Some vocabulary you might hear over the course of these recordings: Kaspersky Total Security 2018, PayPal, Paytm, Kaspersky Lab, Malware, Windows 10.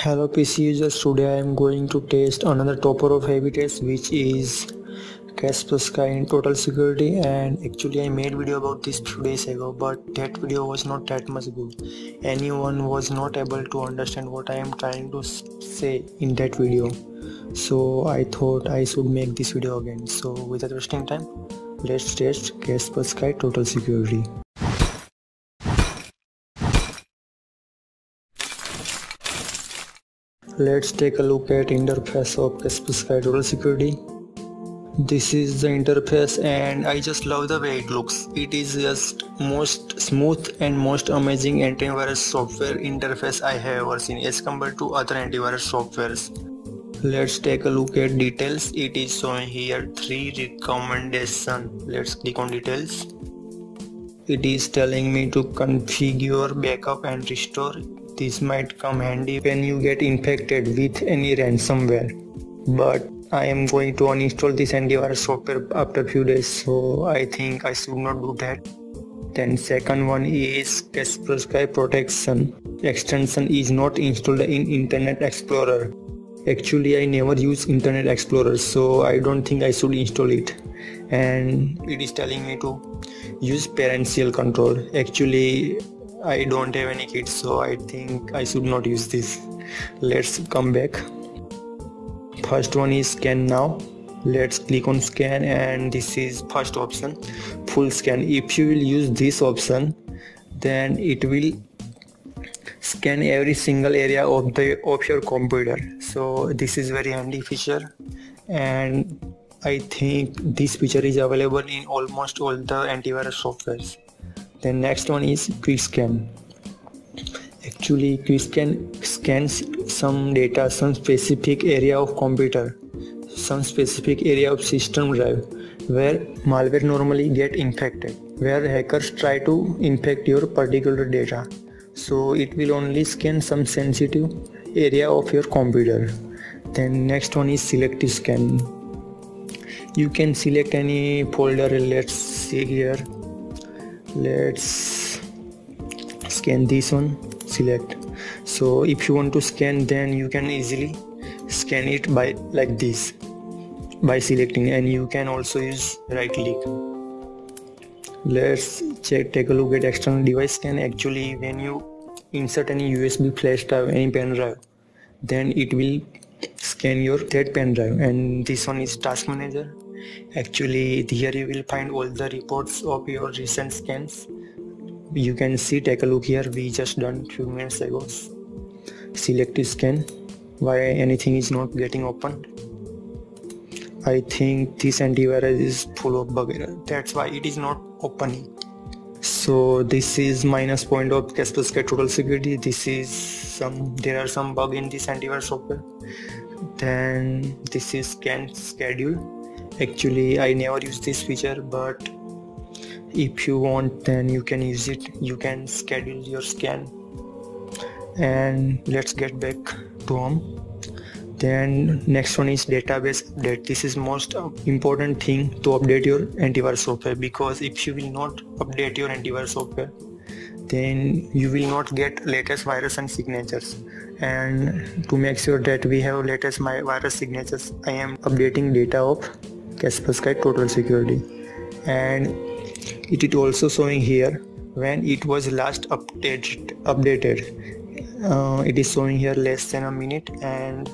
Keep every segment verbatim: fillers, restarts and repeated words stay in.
Hello P C users, today I am going to test another topper of heavy test, which is Kaspersky Total Security. And actually I made video about this few days ago, but that video was not that much good. Anyone was not able to understand what I am trying to say in that video, so I thought I should make this video again. So without wasting time, let's test Kaspersky Total Security. Let's take a look at interface of Kaspersky Total Security. This is the interface and I just love the way it looks. It is just most smooth and most amazing antivirus software interface I have ever seen as compared to other antivirus softwares. Let's take a look at details. It is showing here three recommendations. Let's click on details. It is telling me to configure, backup and restore. This might come handy when you get infected with any ransomware, but I am going to uninstall this antivirus software after a few days, so I think I should not do that. Then second one is Kaspersky Protection. Extension is not installed in Internet Explorer. Actually I never use Internet Explorer, so I don't think I should install it. And it is telling me to use parental control. Actually I don't have any kids, so I think I should not use this. Let's come back. First one is scan now. Let's click on scan, and this is first option, full scan. If you will use this option, then it will scan every single area of the of your computer. So this is very handy feature, and I think this feature is available in almost all the antivirus softwares. The next one is quick scan. Actually quick scan scans some data, some specific area of computer, some specific area of system drive where malware normally get infected, where hackers try to infect your particular data. So it will only scan some sensitive area of your computer. Then next one is selective scan. You can select any folder. Let's see here. Let's scan this one, select. So if you want to scan, then you can easily scan it by like this, by selecting, and you can also use right click. Let's check take a look at external device scan. Actually when you insert any U S B flash drive, any pen drive, then it will scan your that pen drive. And this one is task manager. Actually here you will find all the reports of your recent scans. You can see, take a look here, we just done few minutes ago. Selective scan. Why anything is not getting opened? I think this antivirus is full of bug error, that's why it is not opening. So this is minus point of Kaspersky Total Security. This is some there are some bug in this antivirus software. Then this is scan schedule. Actually I never use this feature, but if you want, then you can use it. You can schedule your scan. And let's get back to home. Then next one is database update. This is most important thing to update your antivirus software, because if you will not update your antivirus software, then you will not get latest virus and signatures. And to make sure that we have latest my virus signatures, I am updating data of Kaspersky Total Security. And it is also showing here when it was last updated updated uh, it is showing here less than a minute, and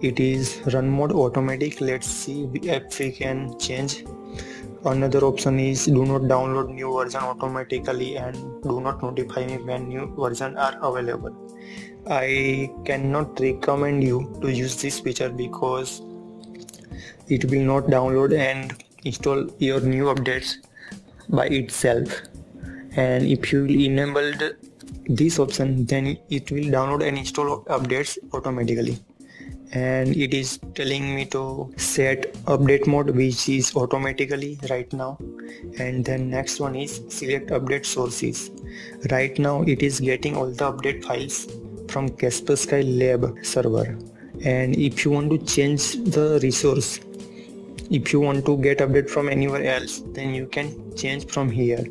it is run mode automatic. Let's see if we can change. Another option is do not download new version automatically, and do not notify me when new version are available. I cannot recommend you to use this feature, because it will not download and install your new updates by itself. And if you enable this option, then it will download and install updates automatically. And it is telling me to set update mode, which is automatically right now. And then next one is select update sources. Right now it is getting all the update files from Kaspersky Lab server. And if you want to change the resource, if you want to get update from anywhere else, then you can change from here,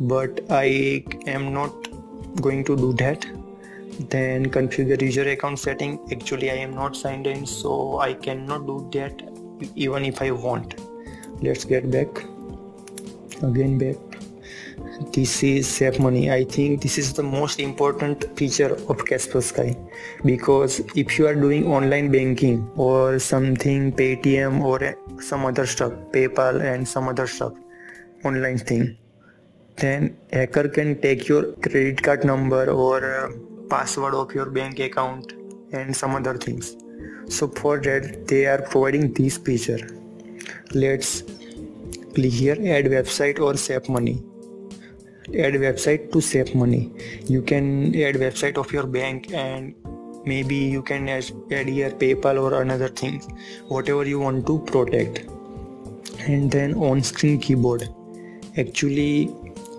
but I am not going to do that. Then configure user account setting. Actually I am not signed in, so I cannot do that even if I want. Let's get back again back. This is Save Money. I think this is the most important feature of Kaspersky, because if you are doing online banking or something, Paytm or some other stuff, PayPal and some other stuff, online thing, then hacker can take your credit card number or uh, password of your bank account and some other things. So for that they are providing this feature. Let's click here, add website or Save Money. Add website to Save Money. You can add website of your bank, and maybe you can add, add here PayPal or another thing, whatever you want to protect. And then on-screen keyboard. Actually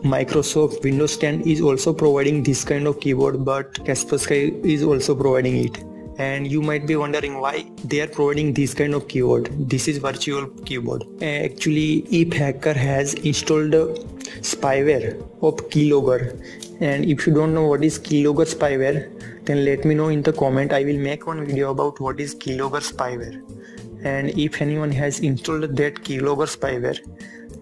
Microsoft Windows ten is also providing this kind of keyboard, but Kaspersky is also providing it. And you might be wondering why they are providing this kind of keyboard. This is virtual keyboard. Actually, if hacker has installed spyware of keylogger, and if you don't know what is keylogger spyware, then let me know in the comment. I will make one video about what is keylogger spyware. And if anyone has installed that keylogger spyware,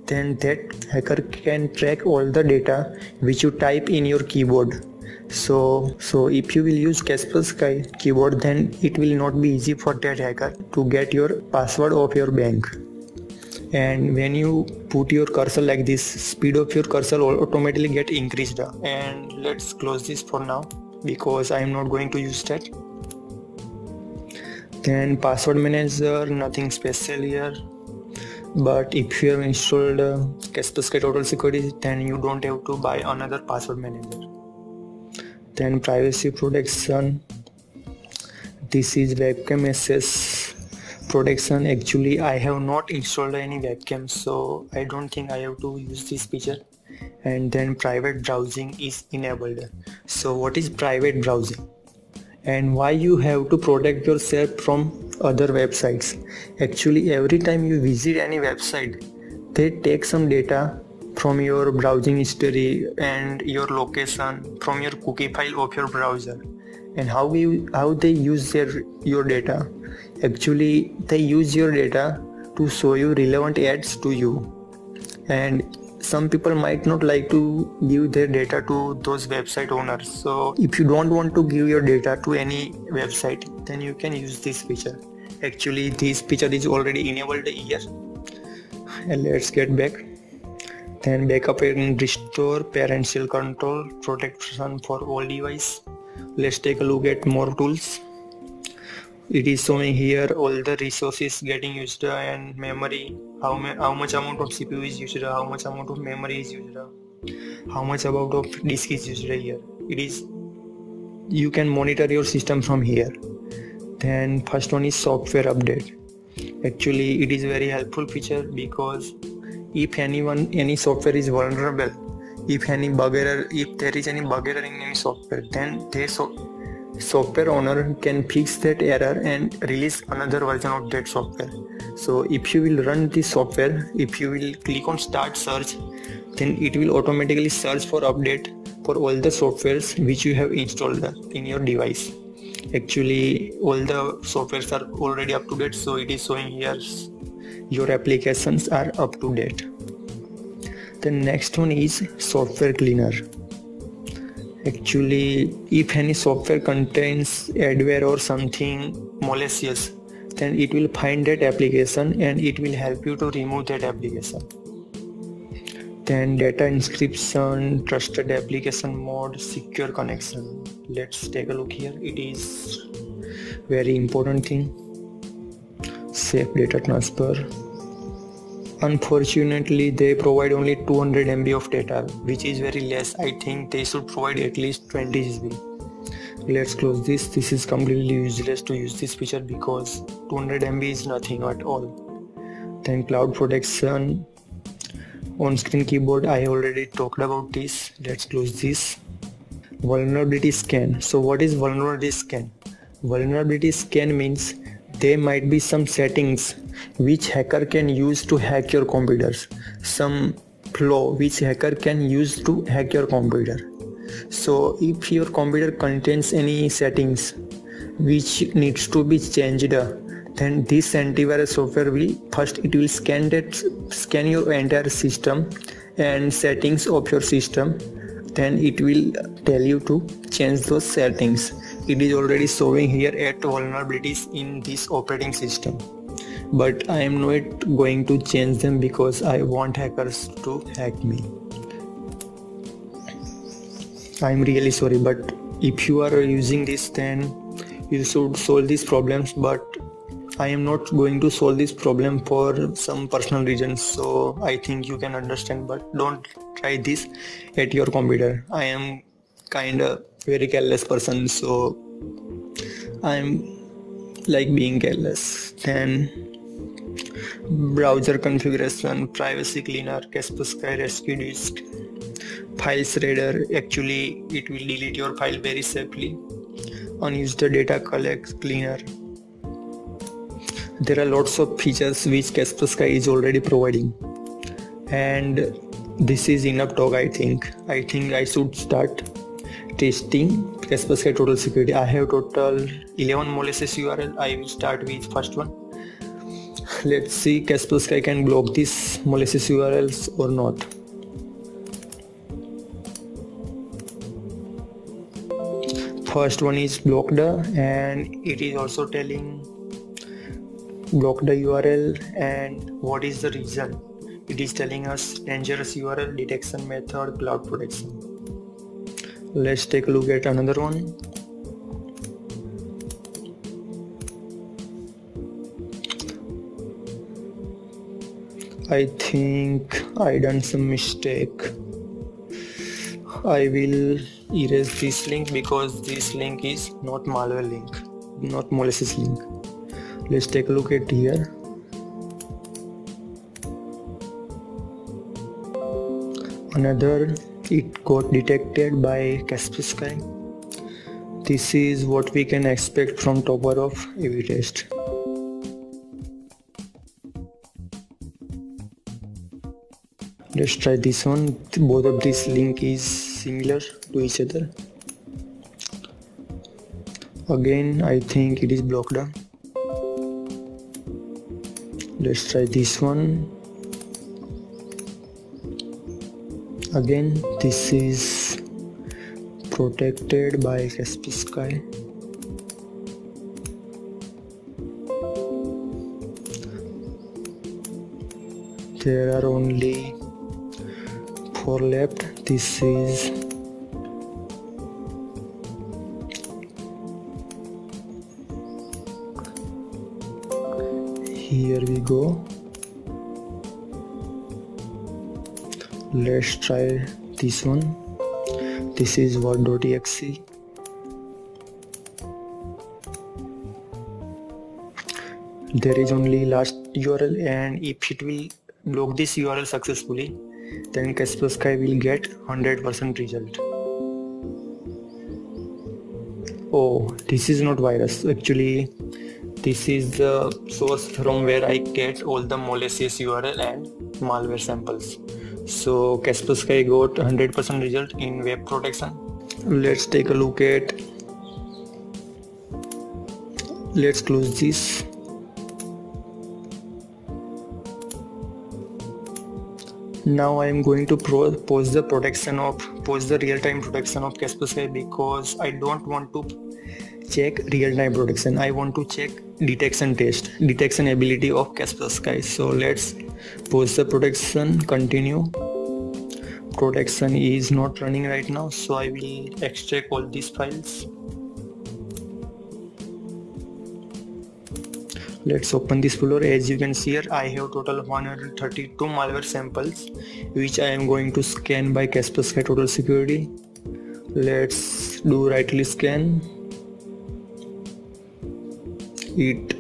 then that hacker can track all the data which you type in your keyboard. So, so if you will use Kaspersky keyboard, then it will not be easy for that hacker to get your password of your bank. And when you put your cursor like this, speed of your cursor automatically get increased. And let's close this for now, because I am not going to use that. Then password manager, nothing special here. But if you have installed uh, Kaspersky Total Security, then you don't have to buy another password manager. Then privacy protection. This is webcam access protection. Actually I have not installed any webcam, so I don't think I have to use this feature. And then private browsing is enabled. So what is private browsing? And why you have to protect yourself from other websites? Actually every time you visit any website, they take some data from your browsing history and your location from your cookie file of your browser. And how we how they use their your data? Actually they use your data to show you relevant ads to you, and some people might not like to give their data to those website owners. So if you don't want to give your data to any website, then you can use this feature. Actually this feature is already enabled here. And let's get back. Then backup and restore, parental control, protection for all device. Let's take a look at more tools. It is showing here all the resources getting used and memory, how, how much amount of C P U is used, how much amount of memory is used, how much amount of disk is used here. It is, you can monitor your system from here. Then first one is software update. Actually it is a very helpful feature, because if anyone any software is vulnerable, if any bug error, if there is any bug error in any software, then they so software owner can fix that error and release another version of that software. So if you will run this software, if you will click on start search, then it will automatically search for update for all the softwares which you have installed in your device. Actually all the softwares are already up to date, so it is showing here your applications are up to date. The next one is software cleaner. Actually if any software contains adware or something malicious, then it will find that application and it will help you to remove that application. Then data encryption, trusted application mode, secure connection. Let's take a look here. It is very important thing. Safe data transfer. Unfortunately they provide only two hundred M B of data, which is very less. I think they should provide at least twenty G B. Let's close this. This is completely useless to use this feature, because two hundred M B is nothing at all. Then cloud protection, on-screen keyboard, I already talked about this. Let's close this. Vulnerability scan. So what is vulnerability scan? Vulnerability scan means there might be some settings which hacker can use to hack your computers, some flaw which hacker can use to hack your computer. So if your computer contains any settings which needs to be changed, then this antivirus software will first it will scan that scan your entire system and settings of your system, then it will tell you to change those settings. It is already showing here eight vulnerabilities in this operating system, but I am not going to change them because I want hackers to hack me. I am really sorry, but if you are using this, then you should solve these problems, but I am not going to solve this problem for some personal reasons, so I think you can understand, but don't try this at your computer. I am kind of very careless person, so I am like being careless. Then browser configuration, privacy cleaner, Kaspersky rescue disk, files reader, actually it will delete your file very safely, unused data collect cleaner. There are lots of features which Kaspersky is already providing, and this is enough talk. I think I think I should start testing Kaspersky Total Security. I have total eleven malicious U R L. I will start with first one. Let's see Kaspersky can block these malicious U R Ls or not. First one is blocked, and it is also telling block the U R L and what is the reason. It is telling us dangerous U R L detection method, cloud protection. Let's take a look at another one. I think I done some mistake. I will erase this link because this link is not malware link, not malicious link. Let's take a look at here. Another, it got detected by Kaspersky. This is what we can expect from topper of A B test. Let's try this one. Both of these link is similar to each other. Again, I think it is blocked. Let's try this one. Again, this is protected by Kaspersky. There are only four left. This is here we go. Let's try this one. This is word dot E X E. There is only last U R L, and if it will block this U R L successfully, then Kaspersky will get one hundred percent result. Oh, this is not virus. Actually, this is the source from where I get all the malicious U R L and malware samples. So Kaspersky got one hundred percent result in web protection. Let's take a look at. Let's close this. Now I am going to pro pause the protection of pause the real-time protection of Kaspersky because I don't want to check real-time protection. I want to check detection test, detection ability of Kaspersky. So let's pause the protection, continue. Protection is not running right now, so I will extract all these files. Let's open this folder. As you can see here, I have total one hundred thirty-two malware samples which I am going to scan by Kaspersky Total Security. Let's do right click scan. It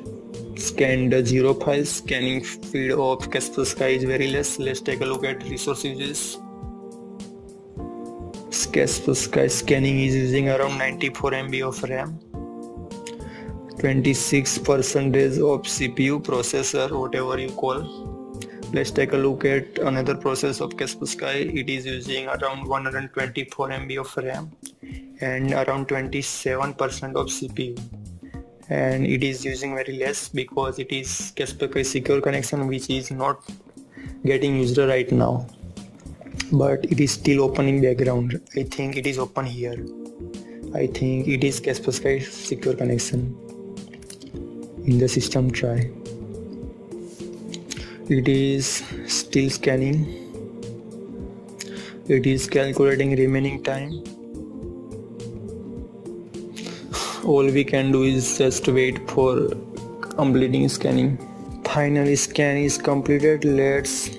scanned the zero files. Scanning speed of Kaspersky is very less. Let's take a look at resource uses. Kaspersky scanning is using around ninety-four M B of RAM, twenty-six percent of C P U, processor, whatever you call, Let's take a look at another process of Kaspersky. It is using around one hundred twenty-four M B of RAM and around twenty-seven percent of C P U, and it is using very less because it is Kaspersky secure connection, which is not getting used right now, but it is still open in background. I think it is open here. I think it is Kaspersky secure connection in the system try. It is still scanning. It is calculating remaining time. All we can do is just wait for completing scanning. Finally, scan is completed. Let's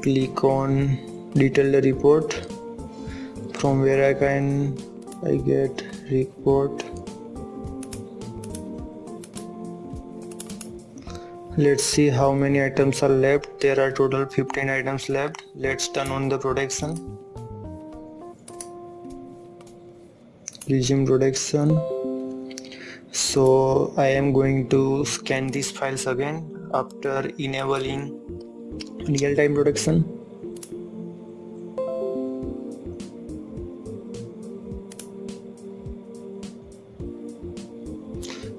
click on detail the report, from where I can I get report. Let's see how many items are left. There are total fifteen items left. Let's turn on the protection. Resume protection. So I am going to scan these files again after enabling real-time protection.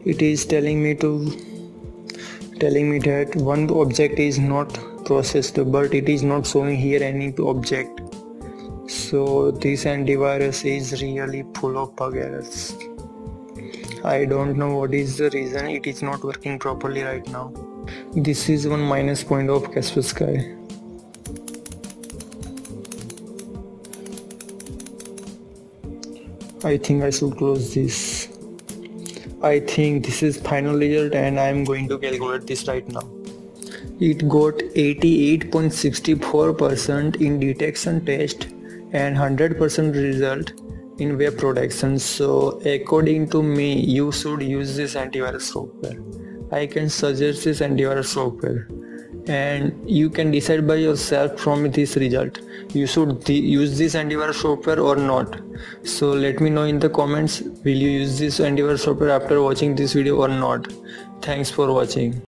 It is telling me to telling me that one object is not processed, but it is not showing here any object. So this antivirus is really full of bug errors. I don't know what is the reason it is not working properly right now. This is one minus point of Kaspersky. I think I should close this. I think this is final result, and I am going to calculate this right now. It got eighty-eight point six four percent in detection test and one hundred percent result in web protection. So according to me, you should use this antivirus software. I can suggest this antivirus software, and you can decide by yourself from this result you should use this antivirus software or not. So let me know in the comments, will you use this antivirus software after watching this video or not. Thanks for watching.